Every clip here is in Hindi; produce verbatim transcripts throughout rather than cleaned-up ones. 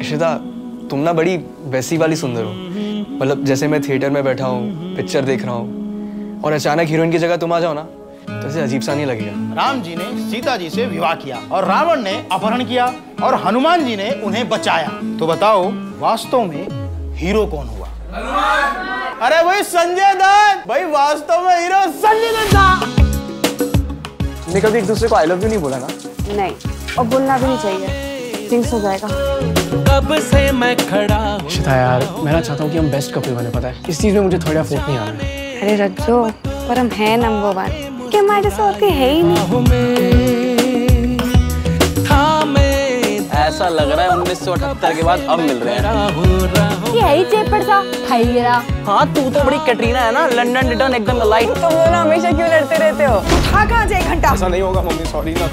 इशिता, तुम ना बड़ी वैसी वाली सुंदर हो। मतलब जैसे मैं थिएटर में बैठा हूँ, पिक्चर देख रहा हूँ और अचानक हीरोइन की जगह तुम आ जाओ ना, तो ऐसे अजीब सा नहीं लगेगा। राम जी ने सीता जी से विवाह किया और रावण ने अपहरण किया और हनुमान जी ने उन्हें बचाया, तो बताओ वास्तव में हीरो कौन हुआ? अरे भाई संजय दत्त। भाई वास्तव में हीरो संजय दत्त था। तुमने कभी एक दूसरे को आई लव यू नहीं बोला ना? नहीं, और बोलना भी नहीं चाहिए, थिंग्स हो जाएगा। कब से मैं खड़ा हूँ शिता यार, मैं ना चाहता हूँ कि हम बेस्ट कपल बने, पता है? इस चीज में मुझे थोड़ा फोर्ट नहीं आना है। अरे रज्जो, पर हम हैं नंबर वन, कि हमारे जैसे होते है ही नहीं। ऐसा लग रहा है उन्नीस सौ अठहत्तर के बाद अब मिल रहे हैं। यही चेपड़ सा खाई गिरा। हाँ तू तो बड़ी कैटरीना है ना, लंदन रिटर्न एकदम लाइट। तुम तो बोला हमेशा क्यों लड़ते रहते हो? था कहाँ एक घंटा? ऐसा नहीं होगा मम्मी, सॉरी ना।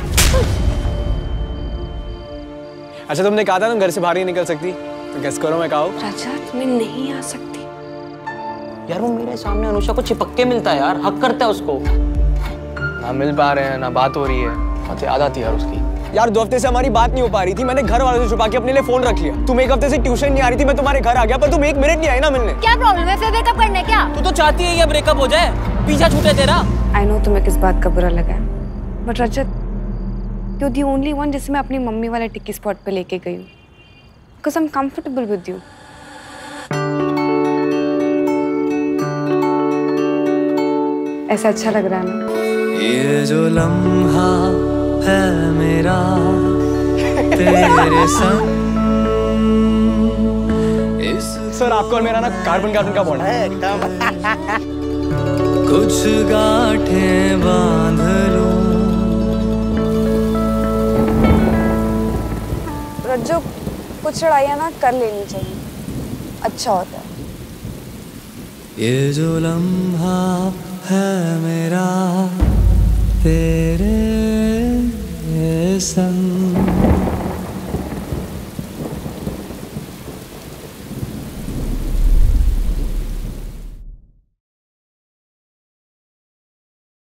अच्छा तुमने कहा था तुम घर से बाहर नहीं निकल सकती, तो गेस करो मैं कहूँ। रजत, मैं नहीं आ सकती यार। वो मेरे सामने अनुषा को चिपक के मिलता है यार, हक करता है उसको। ना मिल पा रहे हैं, ना बात हो रही है, बहुत याद आती है यार उसकी। यार दो हफ्ते से हमारी बात नहीं हो पा रही थी, मैंने घर वालों से छुपा के अपने लिए फोन रख लिया। तुम एक हफ्ते से ट्यूशन नहीं आ रही थी, मैं तुम्हारे घर आ गया पर तुम एक मिनट नहीं आई ना मिलने। क्या प्रॉब्लम है फिर ब्रेकअप करने? क्या तू तो चाहती है ये ब्रेकअप हो जाए, पीछा छूटे तेरा? आई नो तुम्हें किस बात का बुरा लगा है, but Rajat you the only one जिसे मैं अपनी मम्मी वाले टिकी स्पॉट पे लेके गई हूँ, because I am comfortable with you. ऐसा अच्छा लग रहा है ना ये जो लम्हा है मेरा तेरे संग। सर आपको और मेरा ना कार्बन कार्बन का बॉन्ड है एकदम। कुछ गांठें बांध लो। रज्जो, कुछ लड़ाइयाँ ना कर लेनी चाहिए, अच्छा होता है। ये जो लम्हा है मेरा तेरे संग।